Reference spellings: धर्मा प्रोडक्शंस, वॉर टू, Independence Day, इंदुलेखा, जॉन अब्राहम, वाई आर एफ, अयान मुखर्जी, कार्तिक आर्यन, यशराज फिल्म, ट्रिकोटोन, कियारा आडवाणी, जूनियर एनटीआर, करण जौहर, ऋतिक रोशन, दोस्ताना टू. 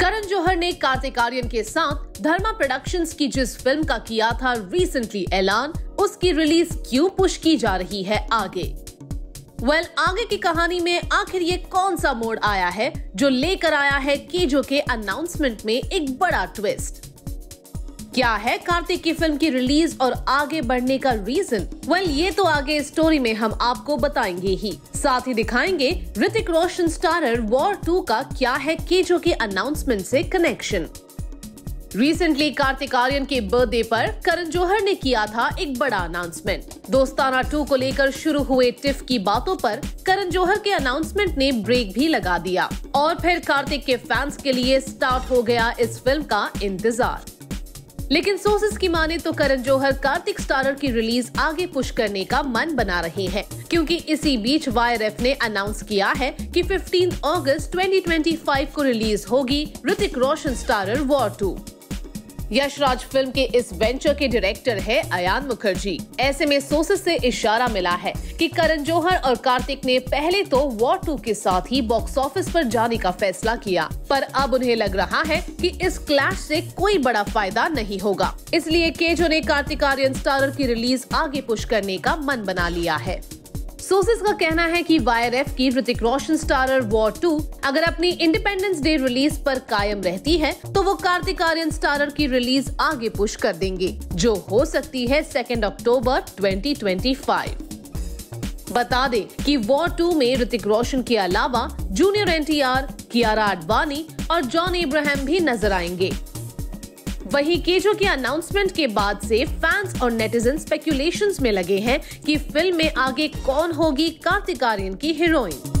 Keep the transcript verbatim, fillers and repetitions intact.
करण जौहर ने कार्तिक आर्यन के साथ धर्मा प्रोडक्शंस की जिस फिल्म का किया था रिसेंटली ऐलान, उसकी रिलीज क्यों पुश की जा रही है आगे? वेल well, आगे की कहानी में आखिर ये कौन सा मोड़ आया है जो लेकर आया है केजो के अनाउंसमेंट में एक बड़ा ट्विस्ट? क्या है कार्तिक की फिल्म की रिलीज और आगे बढ़ने का रीजन? वेल well, ये तो आगे स्टोरी में हम आपको बताएंगे ही, साथ ही दिखाएंगे ऋतिक रोशन starrer वॉर टू का क्या है केजो के अनाउंसमेंट से कनेक्शन। रिसेंटली कार्तिक आर्यन के बर्थडे पर करण जौहर ने किया था एक बड़ा अनाउंसमेंट। दोस्ताना टू को लेकर शुरू हुए टिफ की बातों पर करण जौहर के अनाउंसमेंट ने ब्रेक भी लगा दिया और फिर कार्तिक के फैंस के लिए स्टार्ट हो गया इस फिल्म का इंतजार। लेकिन सोर्सेस की माने तो करण जौहर कार्तिक स्टारर की रिलीज आगे पुश करने का मन बना रहे हैं, क्योंकि इसी बीच वाई आर एफ ने अनाउंस किया है कि पंद्रह अगस्त दो हज़ार पच्चीस को रिलीज होगी ऋतिक रोशन starrer वॉर टू। यशराज फिल्म के इस वेंचर के डायरेक्टर है अयान मुखर्जी। ऐसे में सोर्सेस से इशारा मिला है कि करण जौहर और कार्तिक ने पहले तो वॉर टू के साथ ही बॉक्स ऑफिस पर जाने का फैसला किया, पर अब उन्हें लग रहा है कि इस क्लैश से कोई बड़ा फायदा नहीं होगा, इसलिए केजो ने कार्तिक आर्यन स्टारर की रिलीज आगे पुश करने का मन बना लिया है। सोर्सेस का कहना है कि वाई आर एफ की ऋतिक रोशन starrer वॉर टू अगर अपनी इंडिपेंडेंस डे रिलीज पर कायम रहती है तो वो कार्तिक आर्यन स्टारर की रिलीज आगे पुश कर देंगे, जो हो सकती है दो अक्टूबर दो हज़ार पच्चीस। बता दें कि वॉर टू में ऋतिक रोशन के अलावा जूनियर एन टी आर, कियारा आडवाणी और जॉन अब्राहम भी नजर आएंगे। वहीं केजो के अनाउंसमेंट के बाद से फैंस और नेटिजन स्पेकुलेशंस में लगे हैं कि फिल्म में आगे कौन होगी कार्तिक आर्यन की हीरोइन।